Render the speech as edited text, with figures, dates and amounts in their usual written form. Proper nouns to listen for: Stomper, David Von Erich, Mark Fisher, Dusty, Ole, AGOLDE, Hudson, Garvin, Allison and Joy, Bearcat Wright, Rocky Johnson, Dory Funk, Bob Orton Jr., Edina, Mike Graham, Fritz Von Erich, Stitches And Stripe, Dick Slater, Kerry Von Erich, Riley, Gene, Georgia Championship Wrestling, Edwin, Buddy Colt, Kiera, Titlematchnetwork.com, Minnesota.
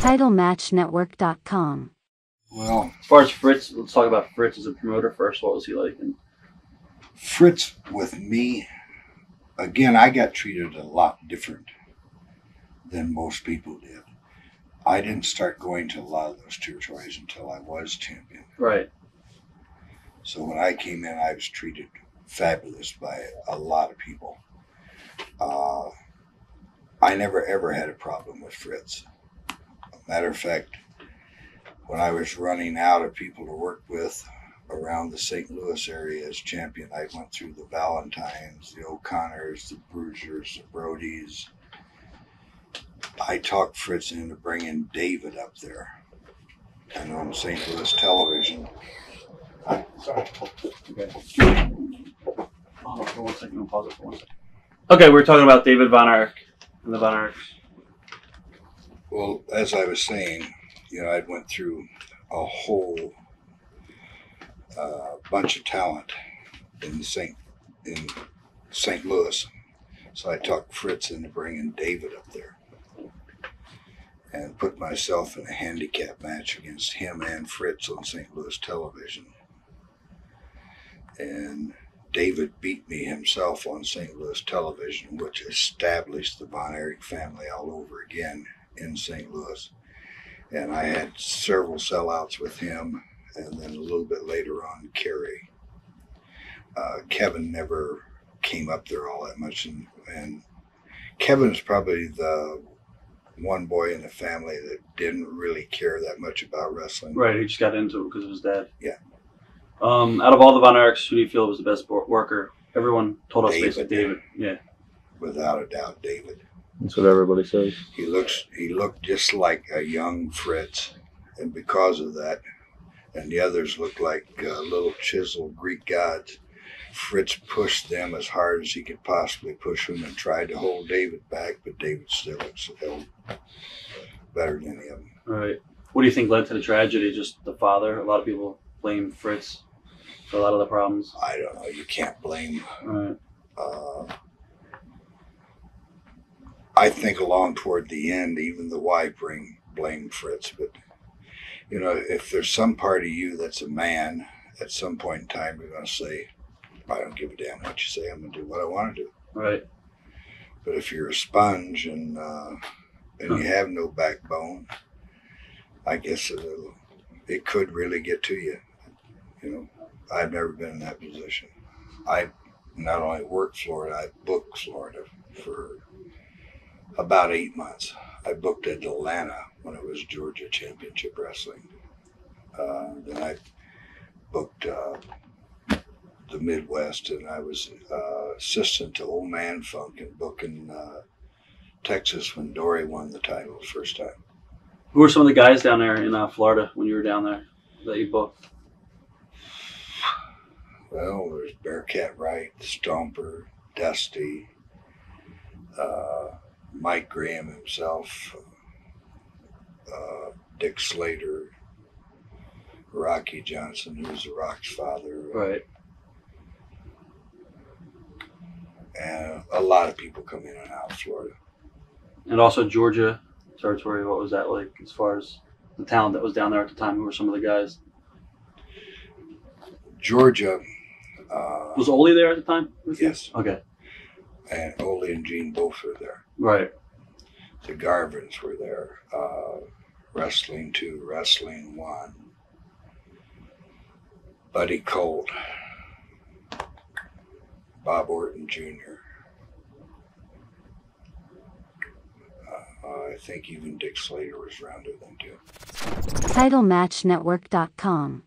Titlematchnetwork.com. Well, as far as Fritz, let's talk about Fritz as a promoter first. What was he like? Fritz with me, again, I got treated a lot different than most people did. I didn't start going to a lot of those territories until I was champion. Right. So when I came in, I was treated fabulous by a lot of people. I never, ever had a problem with Fritz. Matter of fact, when I was running out of people to work with around the St. Louis area as champion, I went through the Valentines, the O'Connors, the Bruisers, the Brodies. I talked Fritz into bringing David up there. And on St. Louis television. Sorry. Okay. Oh, for 1 second, I'll pause it for 1 second. Okay, we're talking about David Von Erich and the Von Erichs. Well, as I was saying, you know, I went through a whole bunch of talent in St. Louis. So I talked Fritz into bringing David up there and put myself in a handicap match against him and Fritz on St. Louis television. And David beat me himself on St. Louis television, which established the Von Erich family all over again in St. Louis. And I had several sellouts with him, and then a little bit later on, Kerry. Kevin never came up there all that much, and Kevin is probably the one boy in the family that didn't really care that much about wrestling. Right, he just got into it because of his dad. Yeah. Out of all the Von Erichs, who do you feel was the best worker? Everyone told us basically David. Yeah. Without a doubt, David. That's what everybody says. He looked just like a young Fritz, and because of that, and the others looked like little chiseled Greek gods. Fritz pushed them as hard as he could possibly push them and tried to hold David back, but David still held better than any of them. All right. What do you think led to the tragedy? Just the father? A lot of people blame Fritz for a lot of the problems. I don't know. You can't blame. All right. I think along toward the end, even the wife blamed Fritz. But, you know, if there's some part of you that's a man, at some point in time, you're going to say, I don't give a damn what you say. I'm going to do what I want to do. Right. But if you're a sponge and you have no backbone, I guess it could really get to you. You know, I've never been in that position. I not only worked Florida, I booked Florida for about 8 months. I booked at Atlanta when it was Georgia Championship Wrestling. Then I booked the Midwest, and I was assistant to Old Man Funk and booking Texas when Dory won the title the first time. Who were some of the guys down there in Florida when you were down there that you booked? Well, there's Bearcat Wright, Stomper, Dusty, Mike Graham himself, Dick Slater, Rocky Johnson, who was the Rock's father. Right. And a lot of people come in and out of Florida. And also Georgia territory, what was that like as far as the talent that was down there at the time? Who were some of the guys? Georgia. Was Ole there at the time? Yes. Okay. And Ole and Gene both were there. Right. The Garvins were there. Wrestling 2, Wrestling 1. Buddy Colt. Bob Orton Jr. I think even Dick Slater was around with them too. Titlematchnetwork.com.